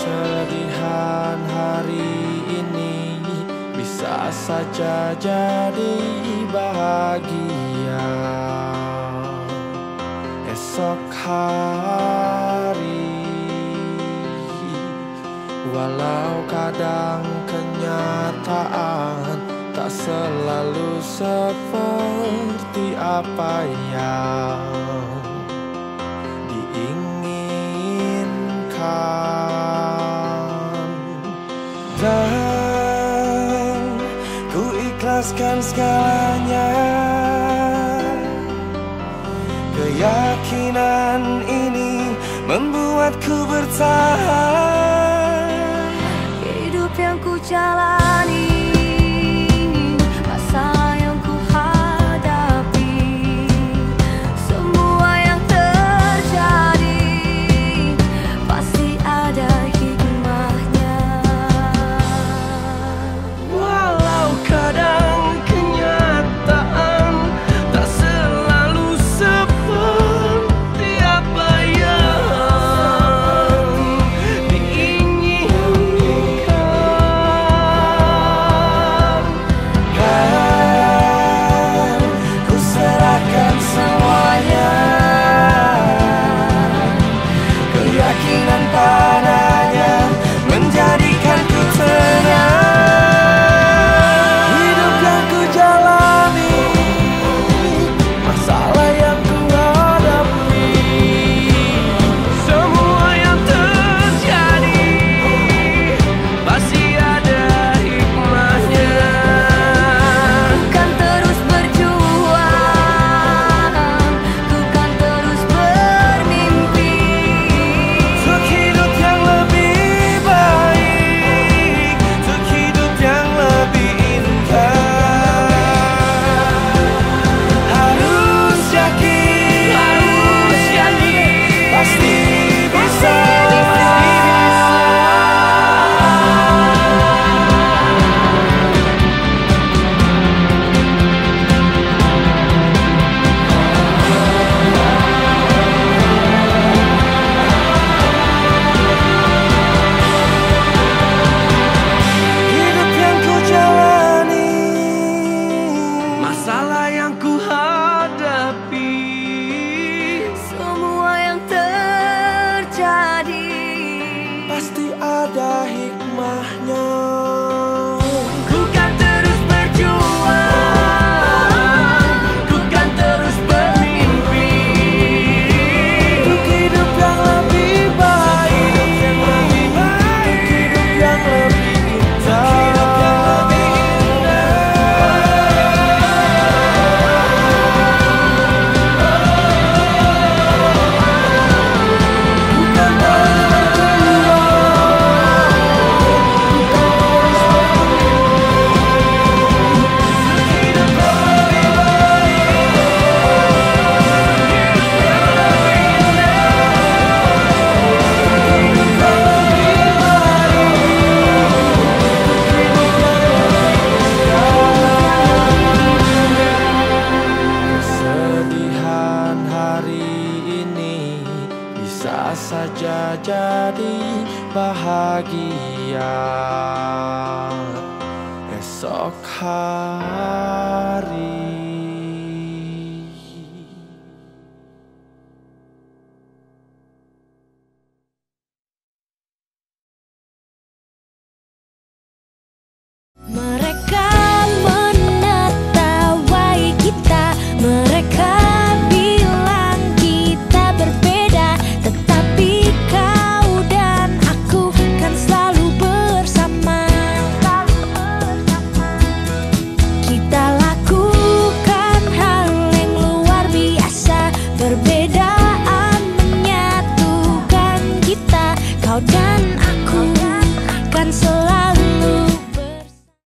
kesedihan hari ini bisa saja jadi bahagia. Esok hari, walau kadang kenyataan tak selalu seperti apa yang diinginkan, dan ku ikhlaskan segalanya. Keyakinan ini membuatku bertahan. Hidup yang ku jalani, pasti ada hikmahnya. Bisa saja jadi bahagia esok hari.